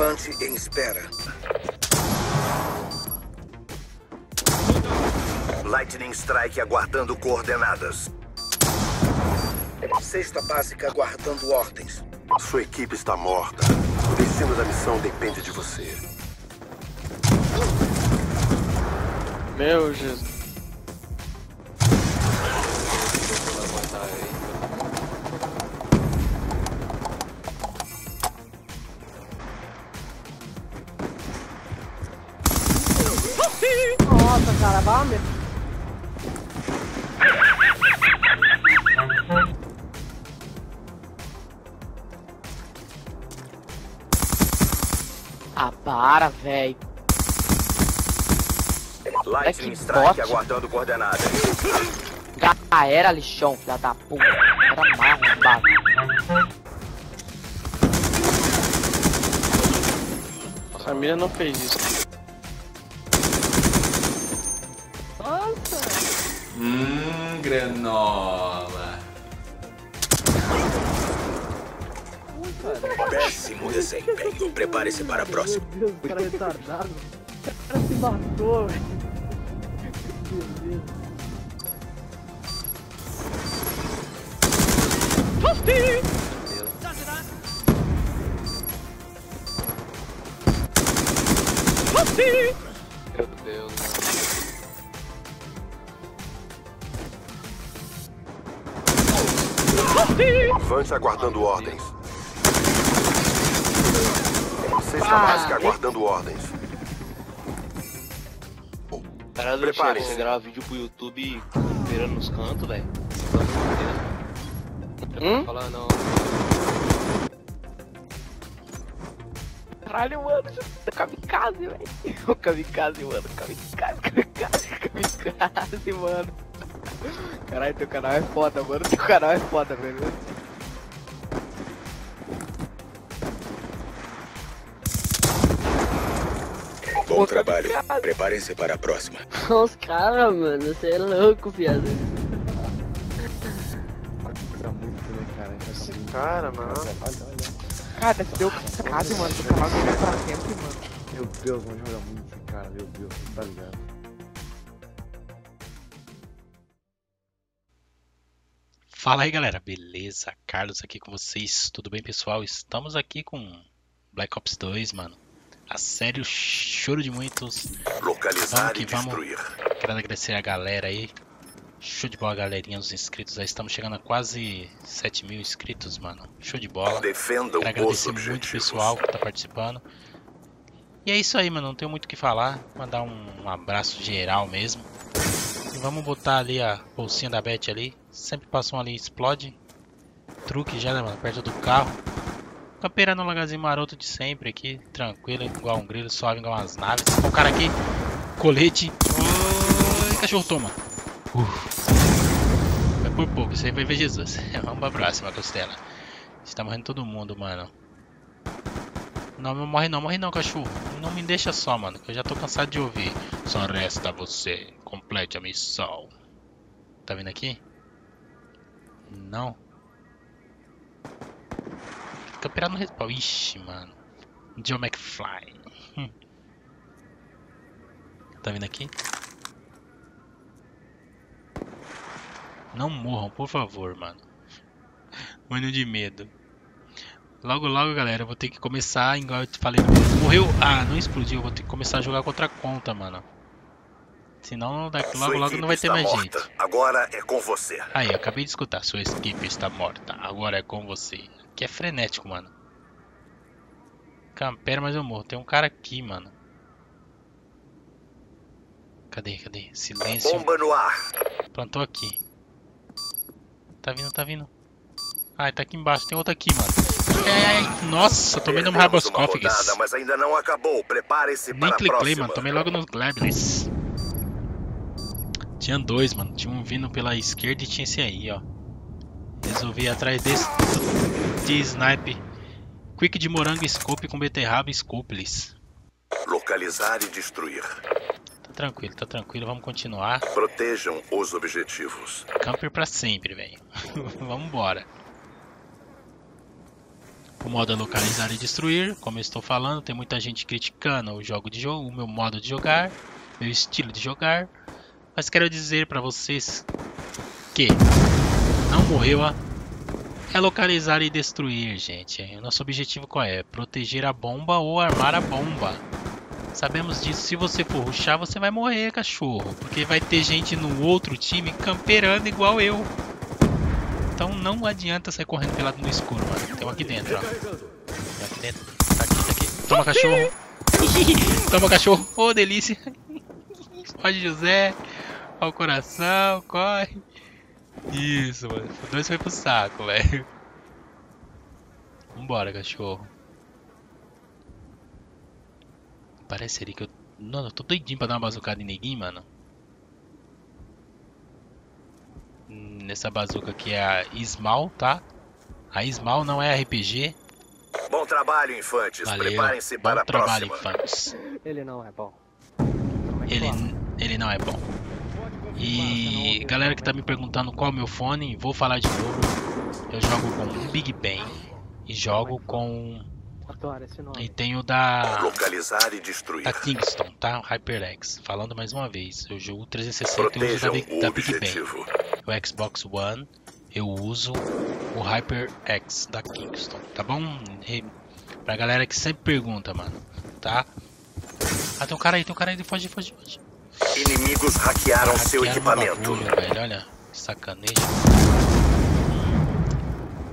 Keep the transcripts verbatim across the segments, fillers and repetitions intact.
Avante em espera. Lightning Strike aguardando coordenadas. Cesta básica aguardando ordens. Sua equipe está morta. O destino da missão depende de você. Meu Jesus. Nossa, cara, vai mesmo. Ah, para, velho. Lightning Strike aguardando coordenadas. Já era, lixão, filha da puta. Era mais um bagulho. A família não fez isso. Nossa. Hum, granola. Péssimo desempenho. Prepare-se para a próxima. Meu Deus, o cara é retardado. O cara se matou, velho. Meu Deus. Meu Deus. Avante aguardando ordens. Cesta ah, básica aguardando ordens. Prepare-se. Você grava vídeo pro YouTube virando nos cantos, velho. Hum? Falar não. Caralho, mano, kamikaze, velho. Kamikaze, mano. Kamikaze, kamikaze, kamikaze, mano. Caralho, teu canal é foda, mano. Teu canal é foda, velho. Bom trabalho. Preparem-se para a próxima. Os caras, mano, você é louco, viado. Esse cara, mano. Cara, se deu casa, mano. Teu canal vai pra sempre, mano. Meu Deus, mano, joga muito esse cara, meu Deus, tá ligado? Fala aí, galera, beleza? Carlos aqui com vocês, tudo bem, pessoal? Estamos aqui com Black Ops dois, mano. A sério, choro de muitos. Localizar e destruir. Quero agradecer a galera aí. Show de bola, galerinha, os inscritos aí. Estamos chegando a quase sete mil inscritos, mano. Show de bola. Defendam. Quero agradecer muito o pessoal que tá participando. E é isso aí, mano. Não tenho muito o que falar. Mandar um, um abraço geral mesmo. Vamos botar ali a bolsinha da Beth ali. Sempre passa um ali, explode. Truque já, né, mano? Perto do carro. Campeirando no lagarzinho maroto de sempre aqui. Tranquilo, igual um grilo, suave, igual umas naves. Ó o cara aqui. Colete. Oi, cachorro, toma. Uf. Foi por pouco, isso aí foi ver Jesus. Vamos pra próxima, costela. Está morrendo todo mundo, mano. Não, não morre não, morre não, cachorro. Não me deixa só, mano, que eu já tô cansado de ouvir. Só resta você. Complete a missão. Tá vindo aqui? Não. Campeirado no respawn. Ixi, mano. Joe McFly. Hum. Tá vindo aqui? Não morram, por favor, mano. Morrendo de medo. Logo, logo, galera, eu vou ter que começar, igual eu te falei, morreu, ah, não explodiu, eu vou ter que começar a jogar contra a conta, mano. Senão, daqui, logo, logo não vai ter mais jeito. Agora é com você. Aí, eu acabei de escutar, sua equipe está morta, agora é com você. Aqui é frenético, mano. Campera, mas eu morro, tem um cara aqui, mano. Cadê, cadê? Silêncio. Bomba no ar. Plantou aqui. Tá vindo, tá vindo. Ah, tá aqui embaixo, tem outro aqui, mano. É, nossa, tomei no Raboscófagus. Mas ainda não acabou. Prepare-se para a próxima. Nem cliquei, mano. Tomei logo nos Glablins. Tinha dois, mano. Tinha um vindo pela esquerda e tinha esse aí, ó. Resolvi ir atrás desse de snipe. Quick de morango, scope com beterraba e scopeless. Localizar e destruir. Tá tranquilo, tá tranquilo. Vamos continuar. Protejam os objetivos. Camper pra sempre, velho. Vambora. O modo é localizar e destruir, como eu estou falando, tem muita gente criticando o jogo de jogo, o meu modo de jogar, meu estilo de jogar, mas quero dizer para vocês que não morreu a é localizar e destruir, gente. O nosso objetivo qual é? Proteger a bomba ou armar a bomba. Sabemos disso. Se você for rushar, você vai morrer, cachorro, porque vai ter gente no outro time camperando igual eu. Então não adianta sair correndo pelado no escuro, mano. Tem um aqui dentro, ó. Tem aqui dentro. Tá aqui, tá aqui. Toma, cachorro. Toma, cachorro. Ô, oh, delícia. Pode, José. Ó o coração. Corre. Isso, mano. O dois foi pro saco, velho. Vambora, cachorro. Parece ali que eu... Mano, eu tô doidinho pra dar uma bazucada em neguinho, mano. Nessa bazuca aqui é a SMAW, tá? A SMAW não é R P G. Bom trabalho, infantes. Preparem-se para a próxima. Bom trabalho, infantes. Ele não é bom. Ele, ele não é bom. E galera que tá me perguntando qual é o meu fone, vou falar de novo. Eu jogo com o Big Ben e jogo com... E tenho da... Localizar e destruir. Da Kingston, tá? HyperX. Falando mais uma vez, eu jogo trezentos e sessenta e uso da, da Big Ben. O Xbox One, eu uso o HyperX da Kingston, tá bom? E pra galera que sempre pergunta, mano, tá? Ah, tem um cara aí, tem um cara aí, foge, foge, foge. Inimigos hackearam, hackearam seu equipamento. Bagulho, velho, olha, que sacanagem.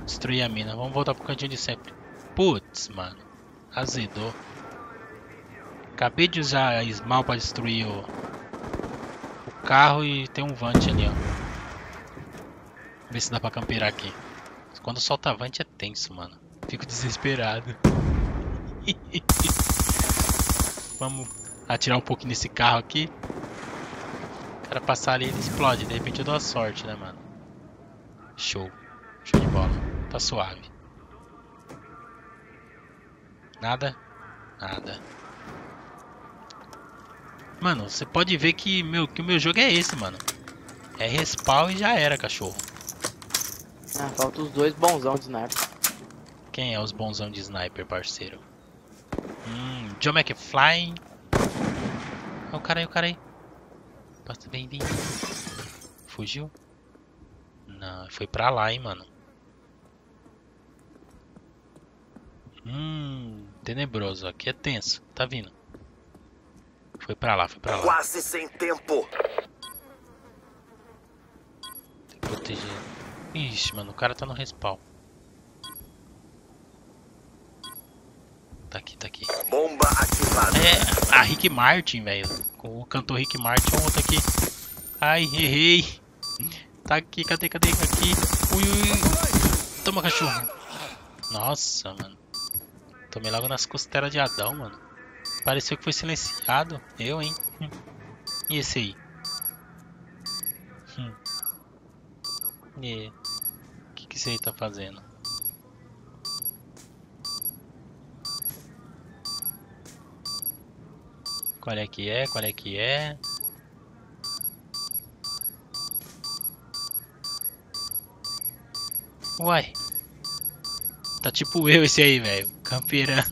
Destruir a mina, vamos voltar pro cantinho de sempre. Putz, mano, azedou. Acabei de usar a SMAW pra destruir o... o carro e tem um vante ali, ó. Ver se dá pra camperar aqui. Quando solta avante é tenso, mano. Fico desesperado. Vamos atirar um pouquinho nesse carro aqui. O cara passar ali, ele explode. De repente eu dou a sorte, né, mano? Show. Show de bola. Tá suave. Nada? Nada. Mano, você pode ver que, meu, que o meu jogo é esse, mano. É respawn e já era, cachorro. Ah, falta os dois bonzão de sniper. Quem é os bonzão de sniper, parceiro? Hum, John McFly. Olha o cara aí, o cara aí. Passa, vem, vem. Fugiu? Não, foi pra lá, hein, mano. Hum, tenebroso. Aqui é tenso. Tá vindo. Foi pra lá, foi pra lá. Quase sem tempo. Tem que proteger. Ixi, mano, o cara tá no respawn. Tá aqui, tá aqui. Bomba ativada. É, a Rick Martin, velho. O cantor Rick Martin, o outro aqui. Ai, errei. Tá aqui, cadê, cadê? Aqui. Ui, ui. Toma, cachorro. Nossa, mano. Tomei logo nas costelas de Adão, mano. Pareceu que foi silenciado. Eu, hein? E esse aí? Hum. E o que que você aí tá fazendo? Qual é que é? Qual é que é? Uai! Tá tipo eu esse aí, velho. Campeirando.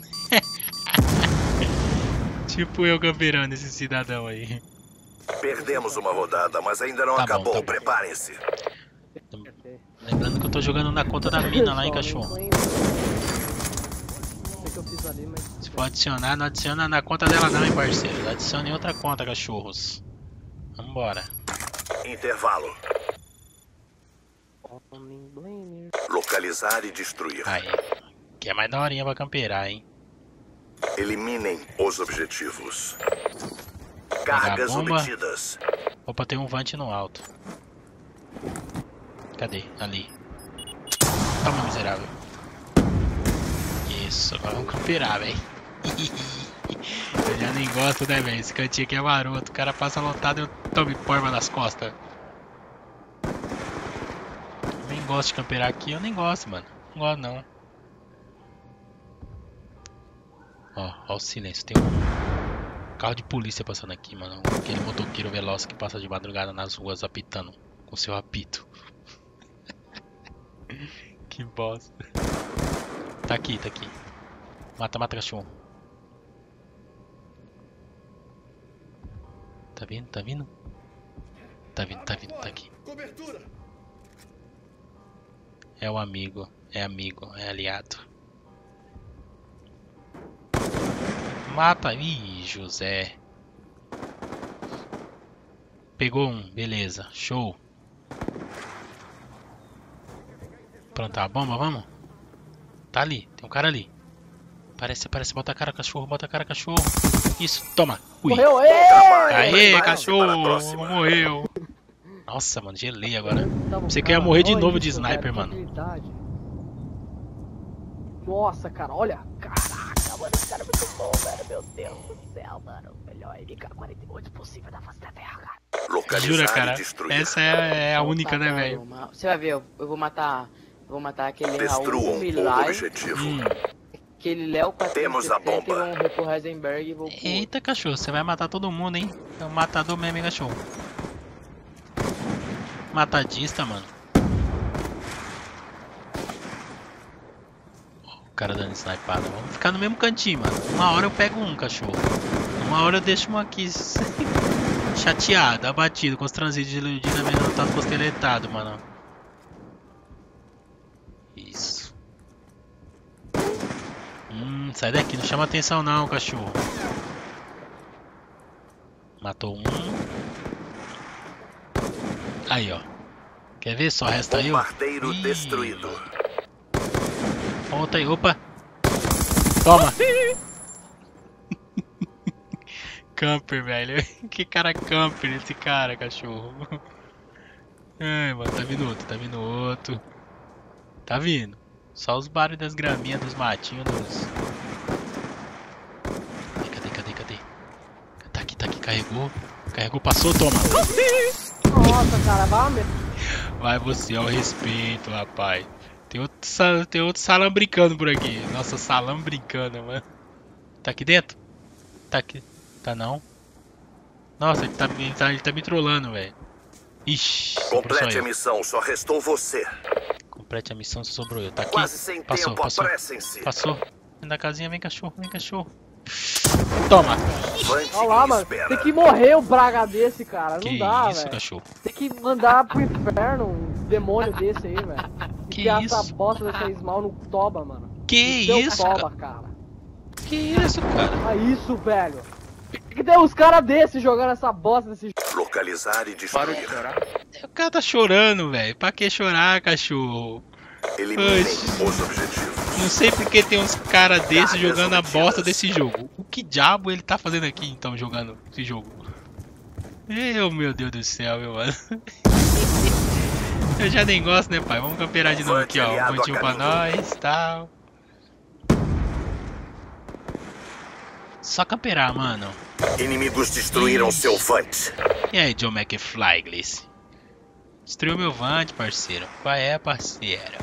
Tipo eu campeirando esse cidadão aí. Perdemos uma rodada, mas ainda não tá acabou. Bom, tá preparem-se. Lembrando que eu tô jogando na conta da mina lá, hein, cachorro. Se for adicionar, não adiciona na conta dela não, hein, parceiro. Adiciona em outra conta, cachorros. Vambora. Intervalo. Localizar e destruir. Aí, que é mais daorinha pra camperar, hein. Eliminem os objetivos. Cargas obtidas. Opa, tem um vante no alto. Cadê? Ali. Toma, miserável. Isso, vamos camperar, velho. Eu já nem gosto, né, velho? Esse cantinho aqui é maroto. O cara passa lotado e eu tomo porma nas costas. Eu nem gosto de camperar aqui. Eu nem gosto, mano. Não gosto, não. Ó, ó o silêncio. Tem um carro de polícia passando aqui, mano. Aquele motoqueiro veloz que passa de madrugada nas ruas apitando com seu apito. Que bosta. Tá aqui, tá aqui. Mata, mata, cachorro. Tá vindo, tá vindo? Tá vindo, tá vindo, tá aqui. É o amigo, é amigo, é aliado. Mata! Ih, José. Pegou um, beleza, show. Plantar a bomba, vamos? Tá ali, tem um cara ali. Parece, parece, bota a cara, cachorro, bota a cara, cachorro. Isso, toma. Ui. Morreu, aê, cachorro, morreu. Nossa, mano, gelei agora. Você quer morrer de novo de sniper, mano. Nossa, cara, olha. Caraca, mano, esse cara é muito bom, velho. Meu Deus do céu, mano. Melhor M K quarenta e oito possível da face da terra, cara. Localizar, jura, cara, essa é a única, né, velho? Você vai ver, eu, eu vou matar... Vou matar aquele Raul Milai, hum. aquele Léo quatrocentos e setenta, e vamos ver pro Heisenberg e vou... Eita, cachorro, você vai matar todo mundo, hein? É um matador mesmo, hein, cachorro? Matadista, mano. Oh, o cara dando snipada. Vamos ficar no mesmo cantinho, mano. Uma hora eu pego um, cachorro. Uma hora eu deixo um aqui chateado, abatido, constrangido, desiludido, amedrontado, costeletado, mano. Isso. Hum, sai daqui, não chama atenção não, cachorro. Matou um. Aí, ó. Quer ver? Só resta aí, ó. Bombardeiro destruído. Volta aí, opa. Toma. Camper, velho. Que cara camper esse cara, cachorro. Ai, mano, tá vindo outro, tá vindo outro. Tá vindo. Só os barulhos das graminhas, dos matinhos, dos... Cadê, cadê, cadê? Tá aqui, tá aqui, carregou. Carregou, passou, toma. Nossa, cara, vai mesmo. Vai você, ao respeito, rapaz. Tem outro, tem outro salambricando por aqui. Nossa, salambricando, mano. Tá aqui dentro? Tá aqui. Tá não? Nossa, ele tá, ele tá, ele tá me trollando, velho. Ixi. Complete a missão, só restou você. Complete a missão, só sobrou eu. Tá aqui. Quase sem passou, tempo, passou, passou. Vem da casinha, vem cachorro, vem cachorro. Toma. Olha lá, mano. Tem que morrer o braga desse, cara. Não que dá, velho. Cachorro. Tem que mandar pro inferno um demônio desse aí, velho. Que isso? Tem essa bosta dessa S M A W no toba, mano. Que no isso, toba, cara? cara. Que isso, cara? Ah, isso, velho. Tem que ter uns caras desses jogando essa bosta desse jogo. Localizar e destruir. O cara tá chorando, velho. Pra que chorar, cachorro? Eliminem os objetivos. Não sei porque tem uns caras desses jogando a bosta desse jogo. O que diabo ele tá fazendo aqui, então, jogando esse jogo? Eu, meu Deus do céu, meu mano. Eu já nem gosto, né, pai? Vamos camperar de novo aqui, ó. Um pontinho pra nós e tal. Só camperar, mano. Inimigos destruíram Ixi. seu vante. E aí, John McFly, Gleice? Destruiu meu vante, parceiro. Qual é, parceiro?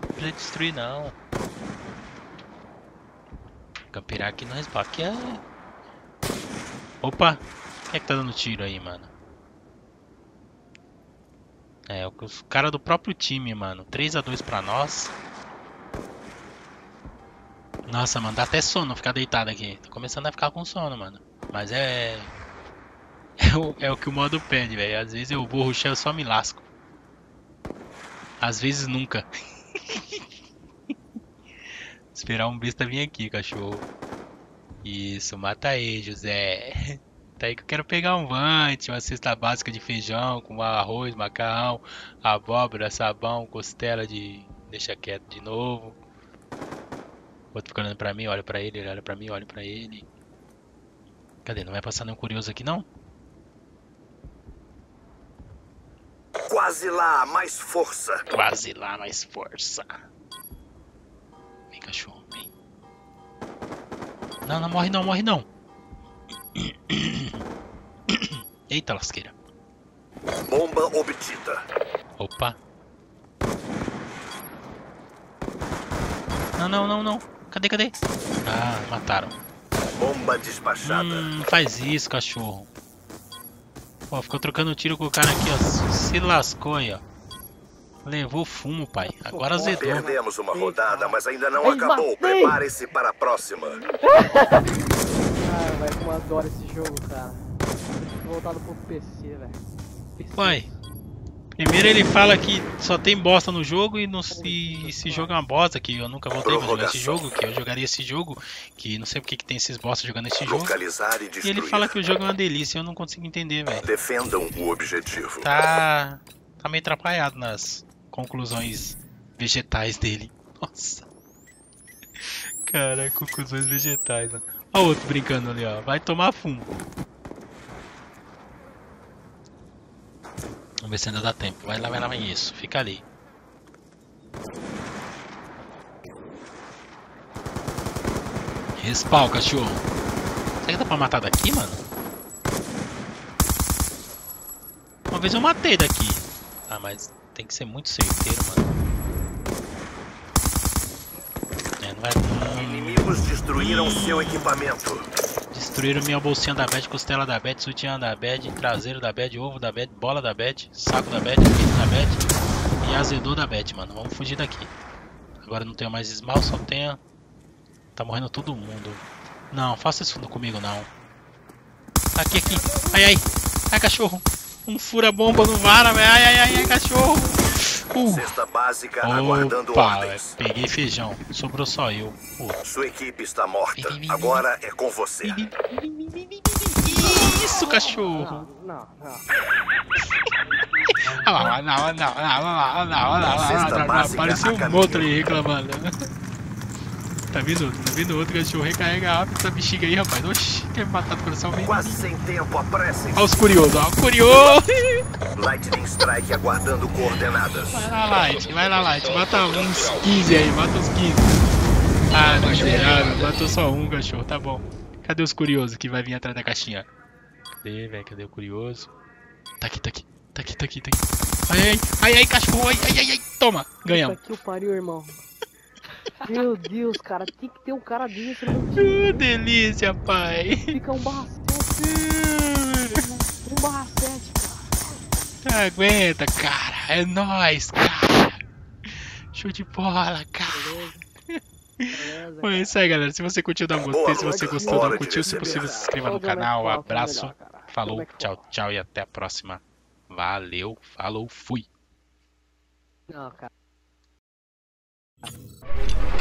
Não precisa destruir, não. Camperar aqui nós, pá. Aqui é... Opa! Quem é que tá dando tiro aí, mano? É, os caras do próprio time, mano. três a dois pra nós. Nossa, mano, dá até sono ficar deitado aqui. Tô começando a ficar com sono, mano. Mas é... É o, é o que o modo pede, velho. Às vezes eu vou rushar, eu só me lasco. Às vezes nunca. Esperar um besta vir aqui, cachorro. Isso, mata aí, José. Tá aí que eu quero pegar um vante, uma cesta básica de feijão, com arroz, macarrão, abóbora, sabão, costela de... Deixa quieto de novo. Outro fica olhando pra mim, olha pra ele, ele olha pra mim, olha pra ele. Cadê? Não vai passar nenhum curioso aqui, não? Quase lá, mais força. Quase lá, mais força. Vem, cachorro, vem. Não, não morre não, morre não. Eita, lasqueira. Bomba obtida. Opa. Não, não, não, não. Cadê, cadê? Ah, mataram. Bomba despachada. Hum, faz isso, cachorro. Pô, ficou trocando tiro com o cara aqui, ó. Se lascou aí, ó. Levou fumo, pai. Agora azedou. Perdemos uma rodada, mas ainda não acabou. Prepare-se para a próxima. Cara, vai com umas horas esse jogo, cara. Tem que voltar pro P C, velho. Pai, primeiro ele fala que só tem bosta no jogo e não se, se joga uma bosta, que eu nunca voltei pra jogar esse jogo, que eu jogaria esse jogo, que não sei porque que tem esses bosta jogando esse jogo. E, e ele fala que o jogo é uma delícia, eu não consigo entender, velho. Defendam o objetivo. Tá... Tá meio atrapalhado nas conclusões vegetais dele. Nossa. Cara, conclusões vegetais. Ó, ó o outro brincando ali, ó. Vai tomar fumo. Vamos ver se ainda dá tempo. Vai lá, vai lá, vai isso. Fica ali. Respawn, cachorro. Será que dá pra matar daqui, mano? Uma vez eu matei daqui. Ah, mas tem que ser muito certeiro, mano. É, não vai... Inimigos destruíram hum. seu equipamento. Destruíram minha bolsinha da bad, costela da bad, sutiã da bad, traseiro da bad, ovo da bad, bola da bad, saco da bad, pito da bad e azedor da bad, mano. Vamos fugir daqui. Agora não tenho mais esmal, só tenho... Tá morrendo todo mundo. Não, faça isso comigo, não. Aqui, aqui. Ai, ai. Ai, cachorro. Um fura-bomba no vara, velho. Ai, ai, ai, ai, cachorro. Uh. Cesta básica aguardando ordens. Opa, peguei feijão. Sobrou só eu. Uh. Sua equipe está morta. Agora é com você. Isso, cachorro. Não, não. Ah, não, não, não, não, não, não, não. Pareceu um outro aí reclamando. Tá vindo outro, tá vindo outro cachorro. Recarrega rápido essa bexiga aí, rapaz. Oxi, teve matado o coração mesmo. Quase sem tempo, apressem. Olha os curiosos, ó. Curioso! Lightning Strike aguardando coordenadas. Vai lá, Light, vai lá, Light. Mata uns quinze aí, mata uns quinze. Ah, miserável, matou só um cachorro, tá bom. Cadê os curiosos que vai vir atrás da caixinha? Cadê, velho? Cadê o curioso? Tá aqui, tá aqui, tá aqui, tá aqui, tá aqui. Ai, ai, ai, cachorro, ai, ai, ai, toma, ganhamos. Tá aqui o pariu, irmão. Meu Deus, cara, tem que ter um cara desse. Que delícia, pai. Fica um barra sete. Um barra sete, cara. Aguenta, cara. É nóis, cara. Show de bola, cara. Beleza. Bom, é isso aí, galera. Se você curtiu, dá um gostei. Se você gostou, dá um curtiu. Se possível, se inscreva no canal. Um abraço. Falou, tchau, tchau e até a próxima. Valeu, falou, fui. Não, cara. Thank you.